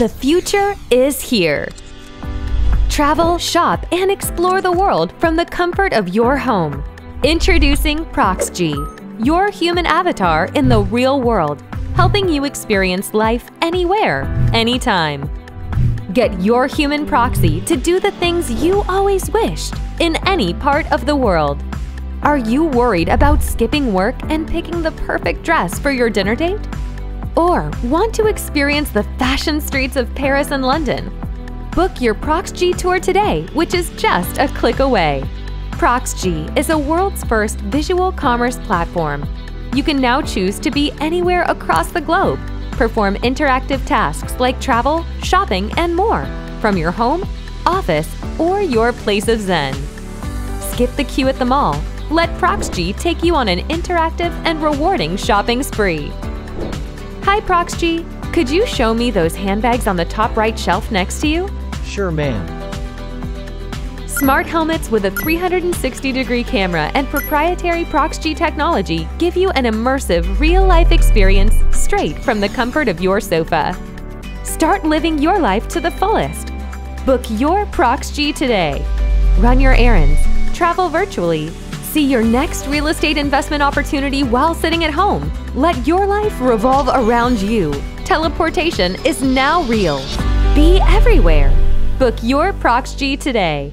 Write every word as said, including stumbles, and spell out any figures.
The future is here. Travel, shop, and explore the world from the comfort of your home. Introducing Proxgy, your human avatar in the real world, helping you experience life anywhere, anytime. Get your human proxy to do the things you always wished in any part of the world. Are you worried about skipping work and picking the perfect dress for your dinner date? Or want to experience the fashion streets of Paris and London? Book your Proxgy tour today, which is just a click away. Proxgy is the world's first visual commerce platform. You can now choose to be anywhere across the globe, perform interactive tasks like travel, shopping, and more from your home, office, or your place of zen. Skip the queue at the mall. Let Proxgy take you on an interactive and rewarding shopping spree. Hi, Proxgy. Could you show me those handbags on the top right shelf next to you? Sure, ma'am. Smart helmets with a three hundred sixty degree camera and proprietary Proxgy technology give you an immersive, real-life experience straight from the comfort of your sofa. Start living your life to the fullest. Book your Proxgy today. Run your errands, travel virtually, see your next real estate investment opportunity while sitting at home. Let your life revolve around you. Teleportation is now real. Be everywhere. Book your Proxgy today.